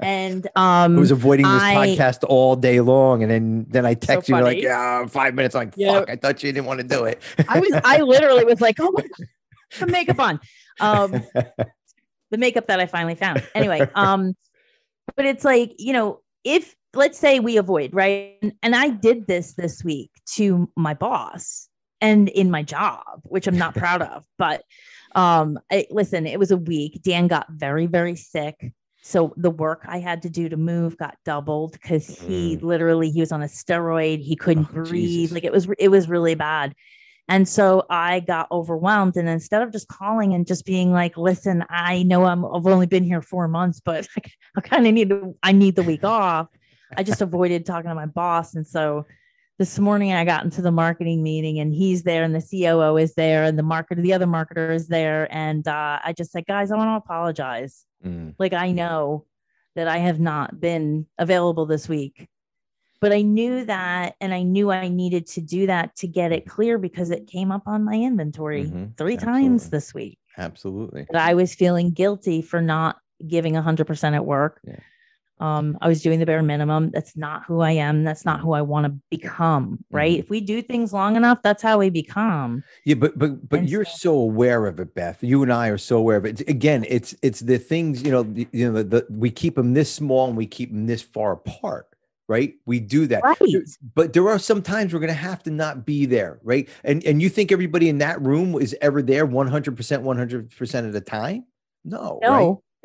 And um, I was avoiding this I, podcast all day long, and then then I text so you like, yeah, five minutes. Like, yeah. fuck, I thought you didn't want to do it. I was, I literally was like, oh my God, the makeup on, um, the makeup that I finally found. Anyway, um, but it's like, you know, if let's say we avoid, right? And, and I did this this week to my boss and in my job, which I'm not proud of, but. Um, I, listen, it was a week. Dan got very, very sick. So the work I had to do to move got doubled because he mm. literally, he was on a steroid. He couldn't oh, breathe. Jesus. Like it was, it was really bad. And so I got overwhelmed. And instead of just calling and just being like, listen, I know I'm, I've only been here four months, but I, I kind of need to, I need the week off. I just avoided talking to my boss. And so this morning I got into the marketing meeting and he's there and the C O O is there and the marketer, the other marketer is there. And uh, I just said, guys, I want to apologize. Mm. Like, I know that I have not been available this week, but I knew that. And I knew I needed to do that to get it clear because it came up on my inventory mm-hmm. three Absolutely. times this week. Absolutely. But I was feeling guilty for not giving a hundred percent at work. Yeah. Um, I was doing the bare minimum. That's not who I am. That's not who I want to become. Right. Mm-hmm. If we do things long enough, that's how we become. Yeah. But, but, but and you're so-, so aware of it, Beth, you and I are so aware of it. Again, it's, it's the things, you know, the, you know, the, the, we keep them this small and we keep them this far apart. Right. We do that. Right. But there are some times we're going to have to not be there. Right. And, and you think everybody in that room is ever there one hundred percent, one hundred percent of the time? No, no,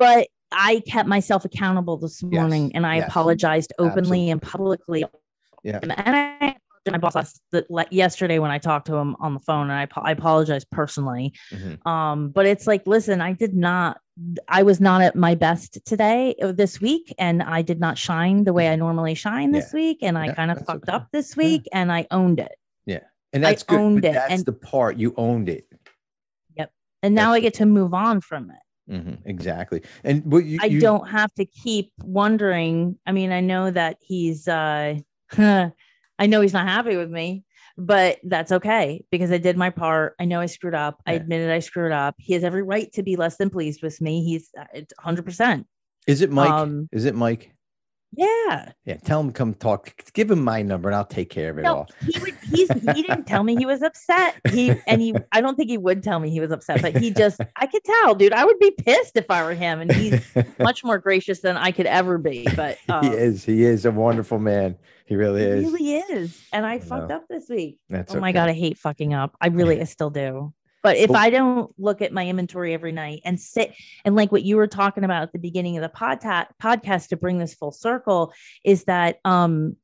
right? But I kept myself accountable this morning yes, and I yes, apologized openly absolutely. and publicly. Yeah. And I my boss yesterday when I talked to him on the phone and I, I apologized personally. Mm-hmm. Um, but it's like, listen, I did not, I was not at my best today this week and I did not shine the way I normally shine this yeah. week. And I yeah, kind of fucked okay. up this week yeah. and I owned it. Yeah. And that's I good. But that's and, the part you owned it. Yep. And now that's I get to move on from it. Mm-hmm, exactly. And but you, I you, don't have to keep wondering. I mean, I know that he's, uh, I know he's not happy with me, but that's okay because I did my part. I know I screwed up. Yeah. I admitted I screwed up. He has every right to be less than pleased with me. He's one hundred percent. Is it Mike? Um, Is it Mike? Yeah. Yeah. Tell him to come talk. Give him my number and I'll take care of it no, all. He, would, he's, he didn't tell me he was upset. He and he. I don't think he would tell me he was upset, but he just. I could tell, dude. I would be pissed if I were him. And he's much more gracious than I could ever be. But um, he is. He is a wonderful man. He really is. He really is. And I, I fucked know. up this week. That's oh okay. my God, I hate fucking up. I really, I still do. But if I don't look at my inventory every night and sit and like what you were talking about at the beginning of the podta- podcast to bring this full circle is that um,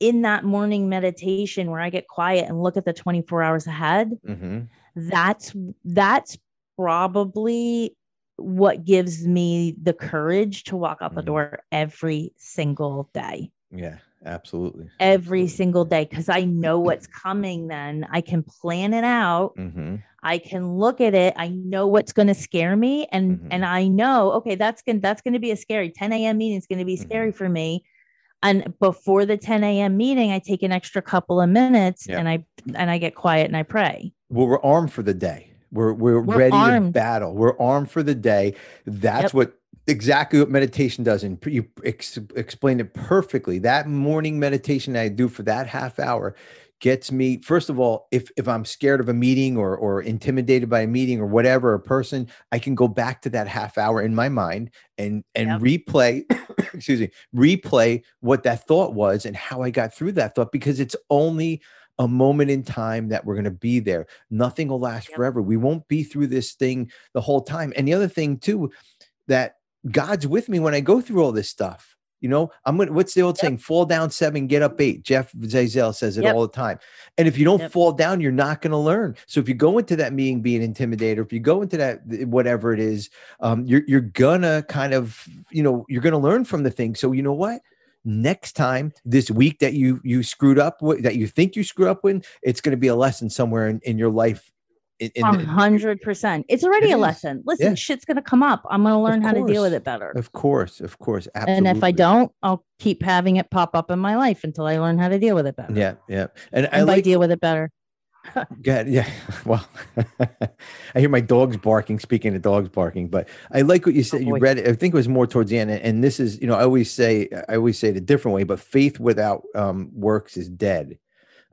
in that morning meditation where I get quiet and look at the twenty-four hours ahead, mm-hmm. that's that's probably what gives me the courage to walk out mm-hmm. the door every single day. Yeah. Absolutely. Every single day. Cause I know what's coming. Then I can plan it out. Mm-hmm. I can look at it. I know what's going to scare me. And, mm-hmm. and I know, okay, that's going to, that's going to be a scary ten a.m. meeting. It's going to be scary mm-hmm. for me. And before the ten a.m. meeting, I take an extra couple of minutes yeah. and I, and I get quiet and I pray. Well, we're armed for the day. We're, we're, we're ready armed. to battle. We're armed for the day. That's yep. what, exactly what meditation does. And you ex- explained it perfectly. That morning meditation I do for that half hour gets me, first of all, if, if I'm scared of a meeting or, or intimidated by a meeting or whatever, a person, I can go back to that half hour in my mind and, and yep. replay, excuse me, replay what that thought was and how I got through that thought, because it's only a moment in time that we're going to be there. Nothing will last yep. forever. We won't be through this thing the whole time. And the other thing too, that God's with me when I go through all this stuff. You know, I'm going to, what's the old yep. saying? Fall down seven, get up eight. Jeff Zezel says it yep. all the time. And if you don't yep. fall down, you're not going to learn. So if you go into that meeting being intimidated, or if you go into that, whatever it is, um, you're, you're going to kind of, you know, you're going to learn from the thing. So you know what? next time this week that you, you screwed up, with, that you think you screwed up with, it's going to be a lesson somewhere in, in your life. A hundred percent. It's already it a lesson. Listen, yeah. Shit's going to come up. I'm going to learn how to deal with it better. Of course. Of course. Absolutely. And if I don't, I'll keep having it pop up in my life until I learn how to deal with it better. Yeah. Yeah. And, and I like, deal with it better. Good. Yeah. Well, I hear my dogs barking, speaking of dogs barking, but I like what you said. Oh, you read it. I think it was more towards the end. And this is, you know, I always say, I always say it a different way, but faith without um, works is dead.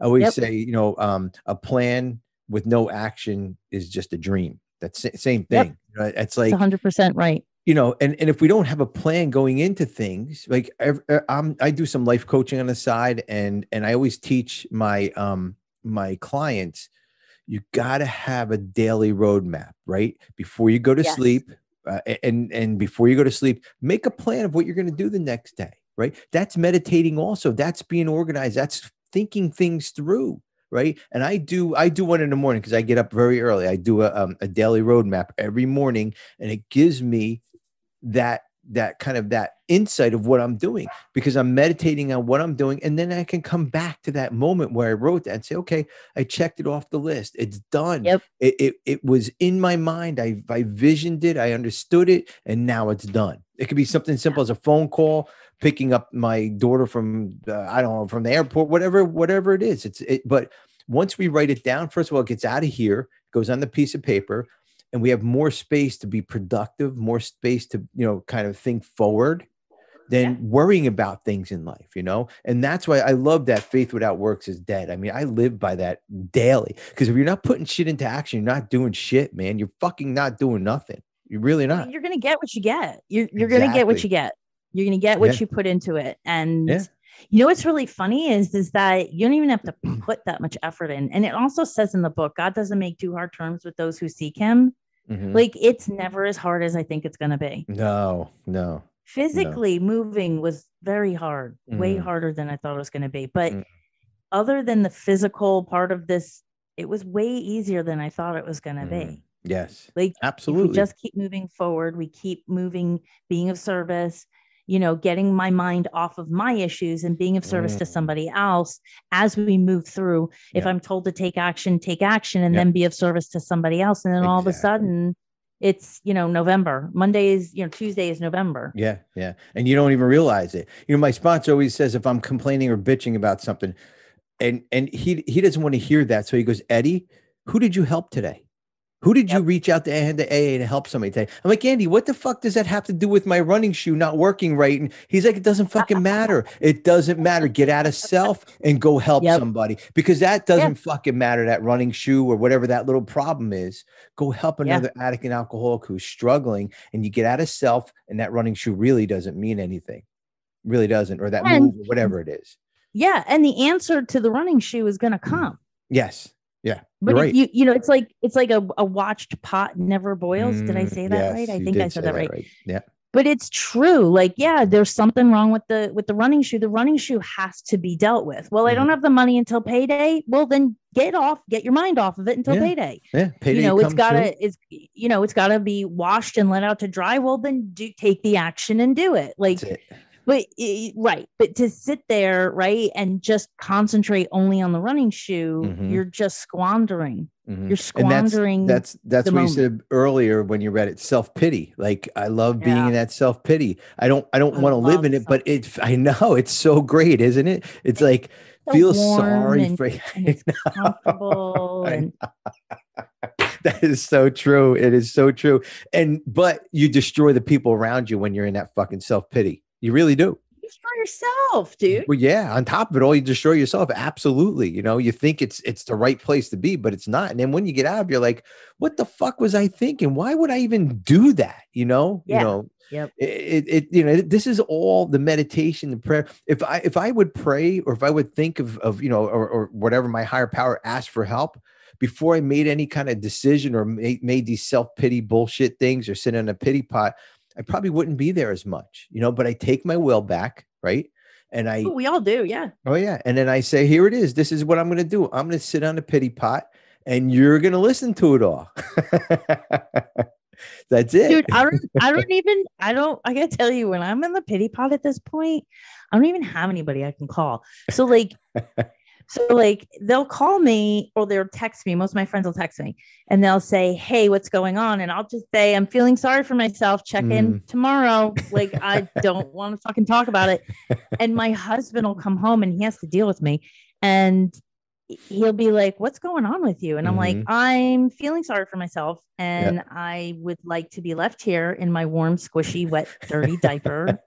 I always yep. say, you know, um, a plan with no action is just a dream. That's the same thing. Yep. It's like one hundred percent right. You know, and, and if we don't have a plan going into things, like I, I'm, I do some life coaching on the side, and, and I always teach my, um, my clients, you got to have a daily roadmap, right? Before you go to yes. sleep uh, and, and before you go to sleep, make a plan of what you're going to do the next day, right? That's meditating also. That's being organized. That's thinking things through. Right. And I do, I do one in the morning because I get up very early. I do a, um, a daily roadmap every morning, and it gives me that, that kind of that insight of what I'm doing, because I'm meditating on what I'm doing. And then I can come back to that moment where I wrote that and say, okay, I checked it off the list. It's done. Yep. It, it, it was in my mind. I, I visioned it. I understood it. And now it's done. It could be something simple as a phone call, picking up my daughter from, uh, I don't know, from the airport, whatever, whatever it is. It's it, but once we write it down, first of all, it gets out of here, goes on the piece of paper, and we have more space to be productive, more space to, you know, kind of think forward than yeah. worrying about things in life, you know? And that's why I love that faith without works is dead. I mean, I live by that daily, because if you're not putting shit into action, you're not doing shit, man. You're fucking not doing nothing. You're really not. You're going to get what you get. You're, you're exactly. going to get what you get. You're going to get what yeah. you put into it. And yeah. you know, what's really funny is, is that you don't even have to put that much effort in. And it also says in the book, God doesn't make too hard terms with those who seek him. Mm-hmm. Like, it's never as hard as I think it's going to be. No, no. Physically no. moving was very hard, mm-hmm. way harder than I thought it was going to be. But mm-hmm. other than the physical part of this, it was way easier than I thought it was going to mm-hmm. be. Yes, like absolutely. We just keep moving forward. We keep moving, being of service, you know, getting my mind off of my issues and being of service mm. to somebody else as we move through. Yep. If I'm told to take action, take action, and yep. then be of service to somebody else. And then exactly. all of a sudden it's, you know, November. Monday is, you know, Tuesday is November. Yeah. Yeah. And you don't even realize it. You know, my sponsor always says, if I'm complaining or bitching about something, and, and he, he doesn't want to hear that. So he goes, Eddie, who did you help today? Who did yep. you reach out to A A to help somebody today? I'm like, Andy, what the fuck does that have to do with my running shoe not working right? And he's like, it doesn't fucking matter. It doesn't matter. Get out of self and go help yep. somebody, because that doesn't yep. fucking matter, that running shoe or whatever that little problem is. Go help another yep. addict and alcoholic who's struggling, and you get out of self, and that running shoe really doesn't mean anything. Really doesn't. Or that and, move, or whatever it is. Yeah. And the answer to the running shoe is going to come. Yes. Yeah. But right. you, you know, it's like, it's like a, a watched pot never boils. Did I say that yes, right? I think I said that, that right. right. Yeah. But it's true. Like, yeah, there's something wrong with the, with the running shoe. The running shoe has to be dealt with. Well, mm. I don't have the money until payday. Well, then get off, get your mind off of it until yeah. payday. Yeah. Payday. You know, it's gotta, soon. it's, you know, it's gotta be washed and let out to dry. Well, then do take the action and do it. Like, That's it. But right. But to sit there, right, and just concentrate only on the running shoe, mm-hmm. you're just squandering. Mm-hmm. You're squandering. And that's that's, that's what you said earlier when you read it. Self-pity. Like, I love being yeah. in that self-pity. I don't I don't want to live in it, but it I know it's so great, isn't it? It's, it's like so feel sorry and, for you. And it's comfortable. and That is so true. It is so true. And but you destroy the people around you when you're in that fucking self-pity. You really do. You destroy yourself, dude. Well, yeah. On top of it all, you destroy yourself. Absolutely. You know, you think it's it's the right place to be, but it's not. And then when you get out, you're like, "What the fuck was I thinking? Why would I even do that?" You know. Yeah. You know. Yep. It, it. You know. This is all the meditation, the prayer. If I if I would pray, or if I would think of of you know, or, or whatever my higher power asked for help before I made any kind of decision or made, made these self-pity bullshit things or sit in a pity pot, I probably wouldn't be there as much, you know, but I take my will back. Right. And I, we all do. Yeah. Oh yeah. And then I say, here it is. This is what I'm going to do. I'm going to sit on a pity pot, and you're going to listen to it all. That's it. Dude, I don't I don't even I don't I gotta tell you, when I'm in the pity pot at this point, I don't even have anybody I can call. So like so like they'll call me or they'll text me. Most of my friends will text me and they'll say, hey, what's going on? And I'll just say, I'm feeling sorry for myself. Check mm. in tomorrow. Like, I don't want to fucking talk about it. And my husband will come home and he has to deal with me. And he'll be like, what's going on with you? And I'm mm-hmm. like, I'm feeling sorry for myself. And yep. I would like to be left here in my warm, squishy, wet, dirty diaper.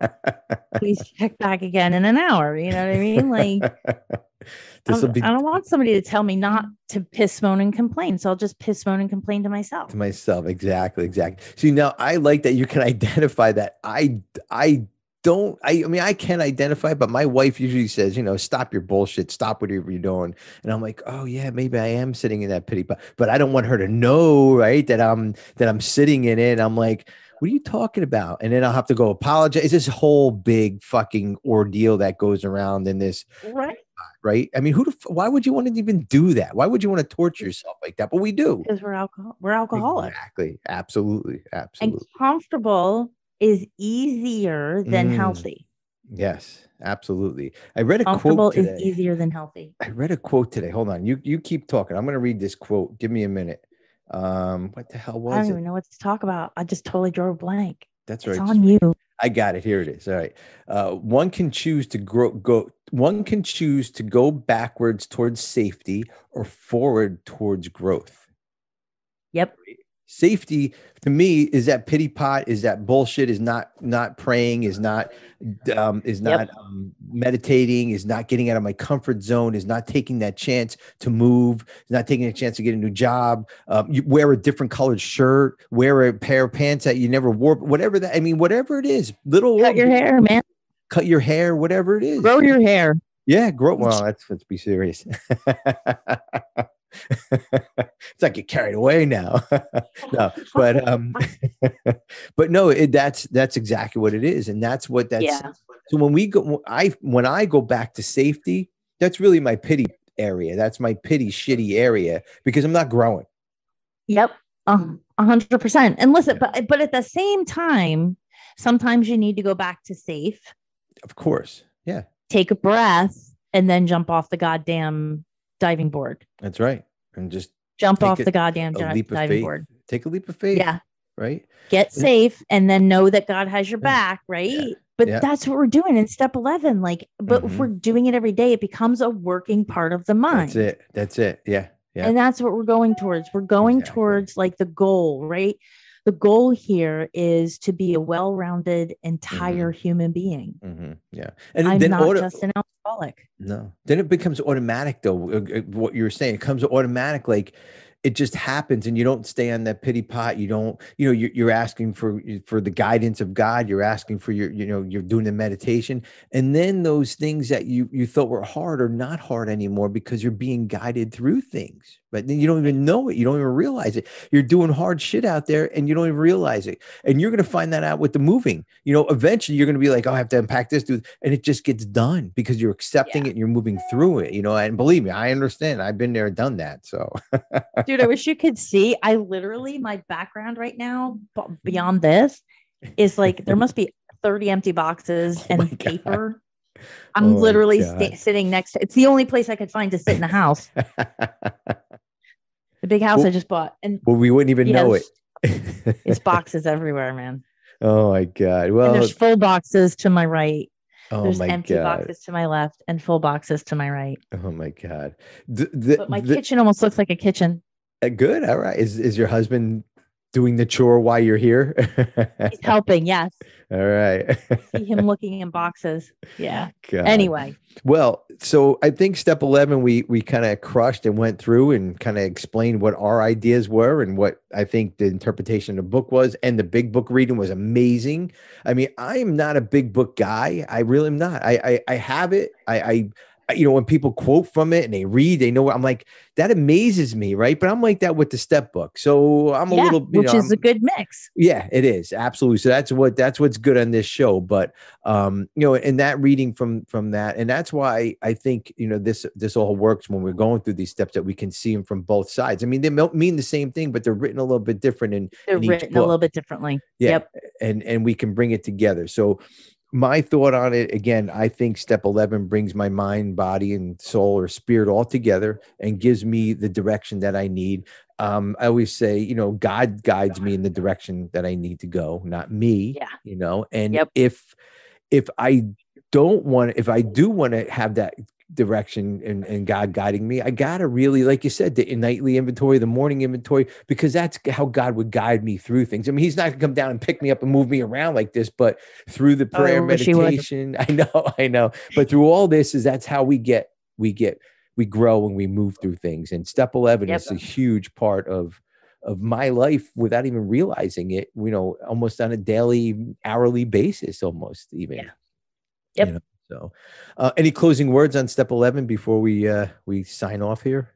Please check back again in an hour. You know what I mean? Like, I don't, be... I don't want somebody to tell me not to piss, moan, and complain. So I'll just piss, moan, and complain to myself. To myself. Exactly. Exactly. See, now I like that you can identify that. I, I, Don't I, I mean, I can identify, but my wife usually says, you know, stop your bullshit, stop whatever you're doing. And I'm like, oh, yeah, maybe I am sitting in that pity pot, but I don't want her to know, right, that I'm that I'm sitting in it. And I'm like, what are you talking about? And then I'll have to go apologize. It's this whole big fucking ordeal that goes around in this. Right. Right. I mean, who? The, why would you want to even do that? Why would you want to torture yourself like that? But we do. Because we're, alcohol- we're alcoholics. Exactly. Absolutely. Absolutely. And comfortable is easier than mm. healthy. Yes, absolutely. I read a quote today. Comfortable is easier than healthy. I read a quote today. Hold on. You you keep talking. I'm going to read this quote. Give me a minute. Um, what the hell was it? I don't it? even know what to talk about. I just totally drew a blank. That's right. It's on you. I got it. Here it is. All right. Uh, one can choose to grow, go. One can choose to go backwards towards safety or forward towards growth. Yep. Safety to me is that pity pot, is that bullshit, is not not praying, is not um, is not yep. um, meditating, is not getting out of my comfort zone, is not taking that chance to move, is not taking a chance to get a new job, um, you wear a different colored shirt, wear a pair of pants that you never wore, whatever that I mean, whatever it is, little cut your hair, man, cut your hair, whatever it is, grow your hair, yeah, grow. Well, let's let's be serious. It's like get carried away now. No, but um, but no, it, that's that's exactly what it is, and that's what that's. Yeah. So when we go, I when I go back to safety, that's really my pity area. That's my pity shitty area because I'm not growing. Yep, um, a hundred percent. And listen, yeah. but but at the same time, sometimes you need to go back to safe. Of course, yeah. Take a breath and then jump off the goddamn diving board. That's right. And just jump off a, the goddamn di- diving faith. board. Take a leap of faith. Yeah. Right. Get yeah. safe and then know that God has your back. Right. Yeah. But yeah. that's what we're doing in step eleven. Like, but mm-hmm. if we're doing it every day, it becomes a working part of the mind. That's it. That's it. Yeah. Yeah. And that's what we're going towards. We're going exactly. towards like the goal, right? The goal here is to be a well-rounded entire mm-hmm. human being. Mm-hmm. Yeah. And I'm then not auto- just an alcoholic. No. Then it becomes automatic though. What you were saying, it comes automatic. Like it just happens and you don't stay on that pity pot. You don't, you know, you're, you're asking for, for the guidance of God. You're asking for your, you know, you're doing the meditation. And then those things that you, you thought were hard are not hard anymore because you're being guided through things. But then you don't even know it. You don't even realize it. You're doing hard shit out there and you don't even realize it. And you're going to find that out with the moving. You know, eventually you're going to be like, oh, I have to unpack this, dude. And it just gets done because you're accepting yeah. it and you're moving through it, you know, and believe me, I understand. I've been there, done that. So dude, I wish you could see, I literally, my background right now beyond this is like, there must be thirty empty boxes and oh paper. God. I'm oh literally st- sitting next to, it's the only place I could find to sit in the house. The big house well, I just bought. And well, we wouldn't even know, know it. It's boxes everywhere, man. Oh my God. Well, and there's full boxes to my right. Oh there's my empty God. boxes to my left and full boxes to my right. Oh my God. The, the, but my the, kitchen almost looks like a kitchen. Uh, good. All right. Is, is your husband doing the chore while you're here? He's helping. Yes. All right. See him looking in boxes. Yeah. God. Anyway. Well, so I think step eleven, we, we kind of crushed and went through and kind of explained what our ideas were and what I think the interpretation of the book was. And the big book reading was amazing. I mean, I am not a big book guy. I really am not. I, I, I have it. I, I, you know, when people quote from it and they read, they know, I'm like, that amazes me. Right. But I'm like that with the step book. So I'm a yeah, little, you which know, is I'm, a good mix. Yeah, it is. Absolutely. So that's what, that's, what's good on this show. But, um, you know, and that reading from, from that, and that's why I think, you know, this, this all works when we're going through these steps, that we can see them from both sides. I mean, they mean the same thing, but they're written a little bit different. And they're in written a little bit differently. Yeah. Yep. And, and we can bring it together. So, my thought on it, again, I think step eleven brings my mind, body, and soul or spirit all together and gives me the direction that I need. Um, I always say, you know, God guides me in the direction that I need to go, not me, yeah. you know, and yep. if, if I don't want, if I do want to have that direction and, and God guiding me, I got to really, like you said, the nightly inventory, the morning inventory, because that's how God would guide me through things. I mean, he's not gonna come down and pick me up and move me around like this, but through the prayer oh, meditation, I know, I know, but through all this is that's how we get, we get, we grow and we move through things. And step eleven yep. is a huge part of, of my life without even realizing it, you know, almost on a daily, hourly basis, almost even. Yeah. Yep. You know? So uh, any closing words on step eleven before we, uh, we sign off here?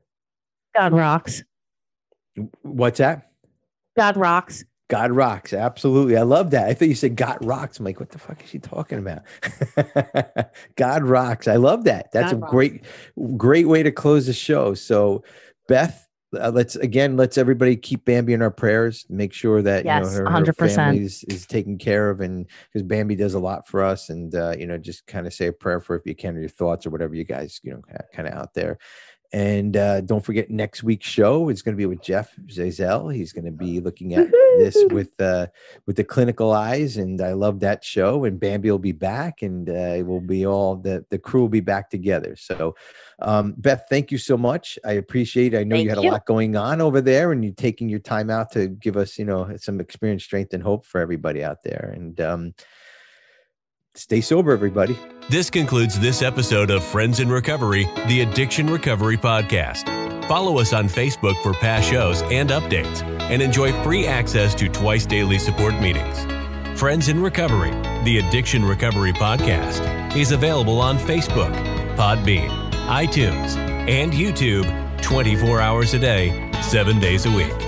God rocks. What's that? God rocks. God rocks. Absolutely. I love that. I thought you said God rocks. I'm like, what the fuck is she talking about? God rocks. I love that. That's God a great, rocks. great way to close the show. So Beth, Uh, let's again, let's everybody keep Bambi in our prayers. Make sure that yes, you know, her, her family is, is taken care of, and because Bambi does a lot for us. And uh, you know, just kind of say a prayer for if you can, or your thoughts, or whatever you guys you know kind of out there. And uh, don't forget next week's show is going to be with Jeff Zezel. He's going to be looking at this with uh, with the clinical eyes, and I love that show. And Bambi will be back, and uh, it will be all the the crew will be back together. So, um, Beth, thank you so much. I appreciate it. I know thank you had you. a lot going on over there, and you taking your time out to give us, you know, some experience, strength, and hope for everybody out there. And um, stay sober, everybody. This concludes this episode of Friends in Recovery, the Addiction Recovery Podcast. Follow us on Facebook for past shows and updates, and enjoy free access to twice daily support meetings. Friends in Recovery, the Addiction Recovery Podcast, is available on Facebook, Podbean, iTunes, and YouTube twenty-four hours a day, seven days a week.